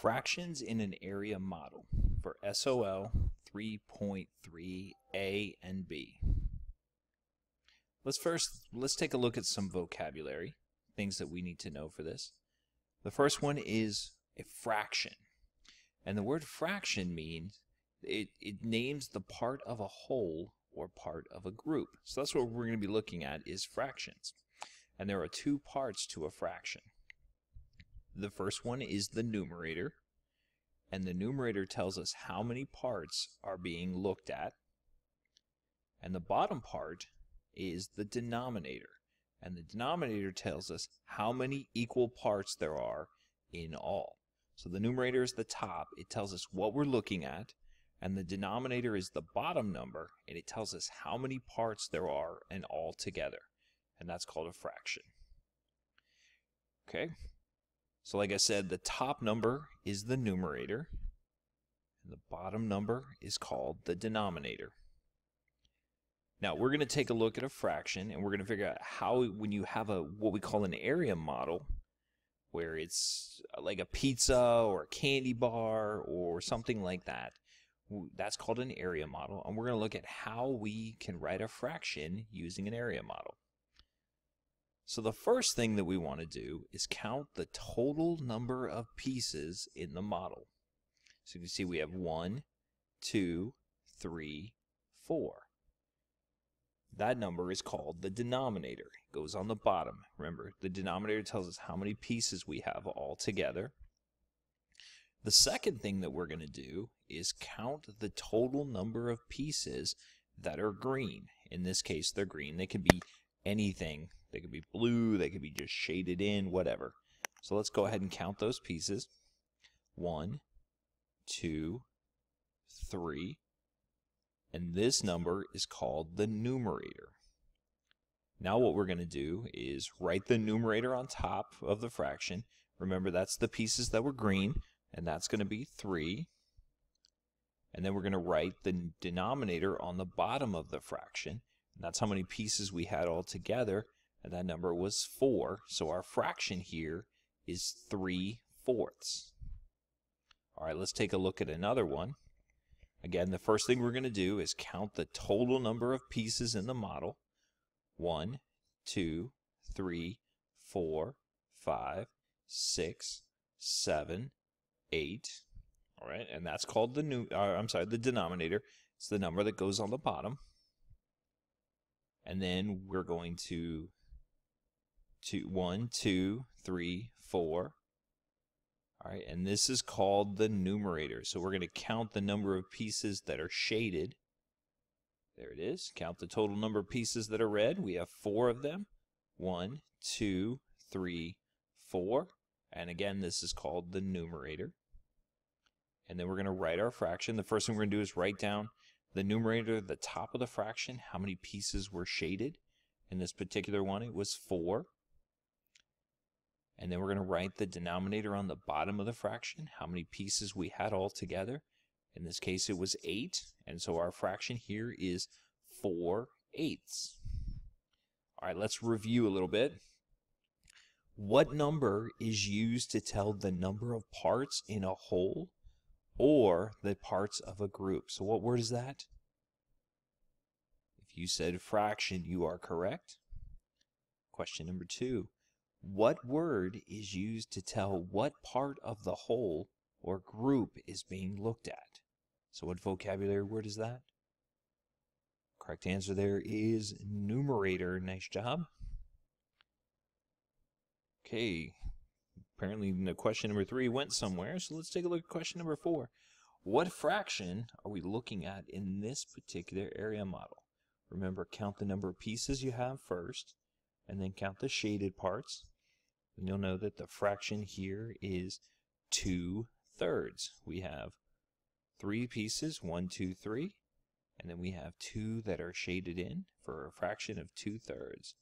fractions in an area model for SOL 3.3 A and B. Let's take a look at some vocabulary, things that we need to know for this. The first one is a fraction. And the word fraction means it names the part of a whole or part of a group. So that's what we're going to be looking at is fractions. And there are two parts to a fraction. The first one is the numerator, and the numerator tells us how many parts are being looked at. And the bottom part is the denominator, and the denominator tells us how many equal parts there are in all. So the numerator is the top, it tells us what we're looking at, and the denominator is the bottom number, and it tells us how many parts there are in all together, and that's called a fraction. Okay, so like I said, the top number is the numerator, and the bottom number is called the denominator. Now we're going to take a look at a fraction, and we're going to figure out how, when you have a what we call an area model, where it's like a pizza or a candy bar or something like that. That's called an area model, and we're going to look at how we can write a fraction using an area model. So the first thing that we want to do is count the total number of pieces in the model. So you can see we have 1, 2, 3, 4. That number is called the denominator. It goes on the bottom. Remember, the denominator tells us how many pieces we have all together. The second thing that we're going to do is count the total number of pieces that are green. In this case, they're green. They can be anything. They can be blue. They can be just shaded in, whatever. So let's go ahead and count those pieces. 1, 2, 3. And this number is called the numerator. Now what we're going to do is write the numerator on top of the fraction. Remember, that's the pieces that were green, and that's going to be 3. And then we're going to write the denominator on the bottom of the fraction. And that's how many pieces we had all together, and that number was 4. So our fraction here is 3/4. All right, let's take a look at another one. Again, the first thing we're going to do is count the total number of pieces in the model. 1, 2, 3, 4, 5, 6, 7, 8. All right, and that's called the denominator. It's the number that goes on the bottom. And then we're going to 1, 2, 3, 4. All right, and this is called the numerator. So we're going to count the number of pieces that are shaded. There it is. Count the total number of pieces that are red. We have 4 of them. 1, 2, 3, 4. And again, this is called the numerator. And then we're going to write our fraction. The first thing we're going to do is write down the numerator at the top of the fraction, how many pieces were shaded. In this particular one, it was 4. And then we're going to write the denominator on the bottom of the fraction, how many pieces we had all together. In this case, it was 8, and so our fraction here is 4/8. All right, let's review a little bit. What number is used to tell the number of parts in a whole or the parts of a group? So what word is that? If you said fraction, you are correct. Question number 2. What word is used to tell what part of the whole or group is being looked at? So what vocabulary word is that? Correct answer there is numerator. Nice job. Okay, apparently question number 3 went somewhere, so let's take a look at question number 4. What fraction are we looking at in this particular area model? Remember, count the number of pieces you have first, and then count the shaded parts. And you'll know that the fraction here is 2/3. We have 3 pieces, 1, 2, 3, and then we have 2 that are shaded in for a fraction of 2/3.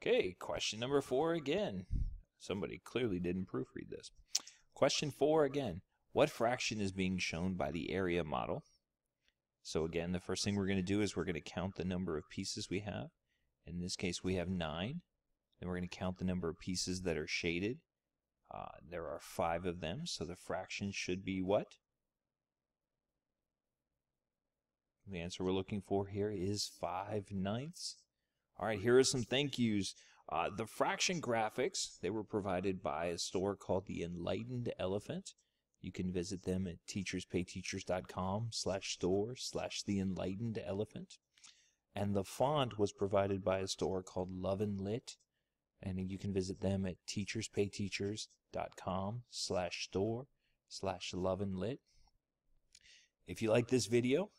Okay, question number 4 again. Somebody clearly didn't proofread this. Question 4 again. What fraction is being shown by the area model? So again, the first thing we're going to do is we're going to count the number of pieces we have. In this case, we have 9, and we're going to count the number of pieces that are shaded. There are 5 of them, so the fraction should be what? The answer we're looking for here is 5/9. All right, here are some thank yous. The fraction graphics, they were provided by a store called The Enlightened Elephant. You can visit them at teacherspayteachers.com/store/The Enlightened Elephant. And the font was provided by a store called Love and Lit. And you can visit them at teacherspayteachers.com/store/Love and Lit. If you like this video,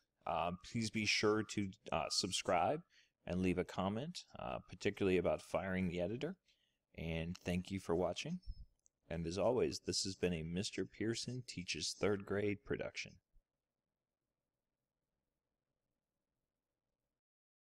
please be sure to subscribe and leave a comment, particularly about firing the editor. And thank you for watching. And as always, this has been a Mr. Pearson Teaches 3rd Grade production.